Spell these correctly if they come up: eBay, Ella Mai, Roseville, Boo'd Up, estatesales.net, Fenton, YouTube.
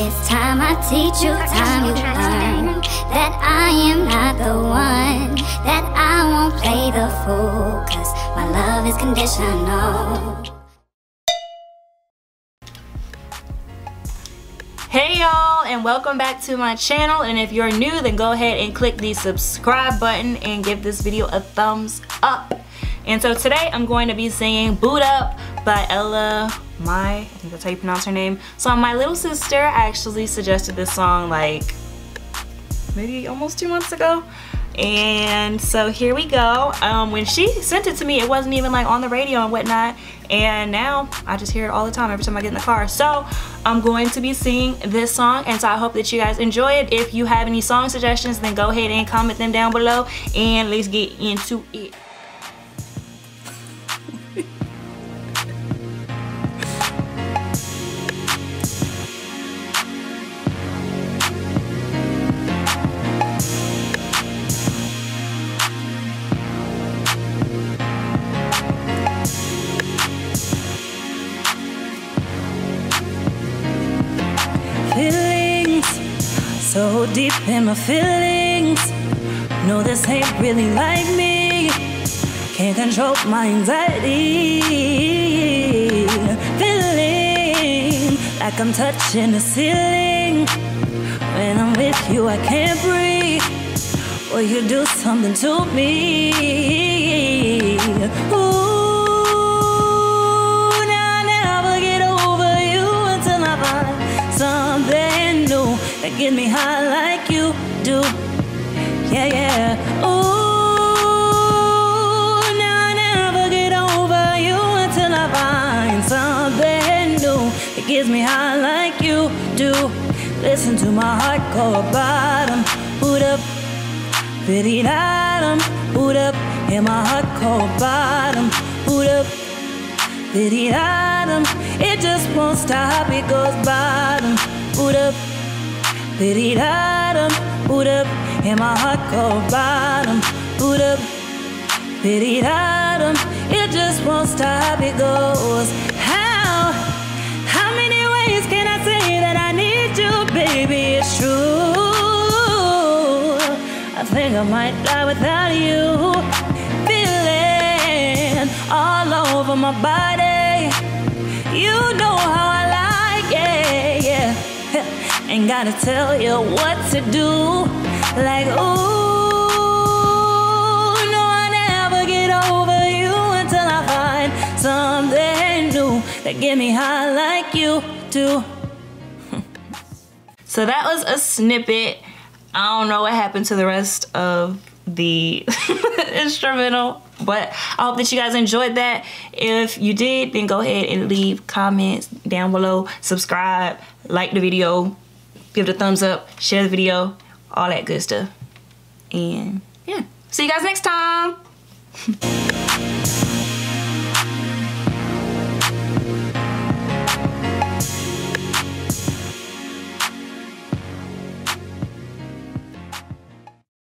It's time I teach you, time you learn that I am not the one, that I won't play the fool, 'cause my love is conditional. Hey y'all, and welcome back to my channel, and if you're new then go ahead and click the subscribe button and give this video a thumbs up. And so today I'm going to be singing Boot Up by Ella Mai, I think that's how you pronounce her name. So my little sister actually suggested this song like maybe almost 2 months ago. And so here we go. When she sent it to me, it wasn't even like on the radio and whatnot, and now I just hear it all the time every time I get in the car. So I'm going to be singing this song, and so I hope that you guys enjoy it. If you have any song suggestions, then go ahead and comment them down below, and let's get into it. So deep in my feelings, no, this ain't really like me. Can't control my anxiety. Feeling like I'm touching the ceiling. When I'm with you, I can't breathe. Will you do something to me? Ooh, now I never get over you until I find something that get me high like you do. Yeah, yeah. Ooh, now I never get over you until I find something new that gets me high like you do. Listen to my heart go bottom, boot up, pity bottom, boot up. And my heart go bottom, boot up, pity bottom. It just won't stop, it goes bottom, boot up. Pity bottom, boot up, and my heart go bottom, boot up, pity bottom. It just won't stop, it goes. How many ways can I say that I need you, baby? It's true, I think I might die without you. Feeling all over my body, you know how I like it, yeah. Ain't gotta tell you what to do. Like, ooh, no, I never get over you until I find something new that get me high like you do. So that was a snippet. I don't know what happened to the rest of the instrumental, but I hope that you guys enjoyed that. If you did, then go ahead and leave comments down below, subscribe, like the video, give it a thumbs up, share the video, all that good stuff. And yeah, see you guys next time.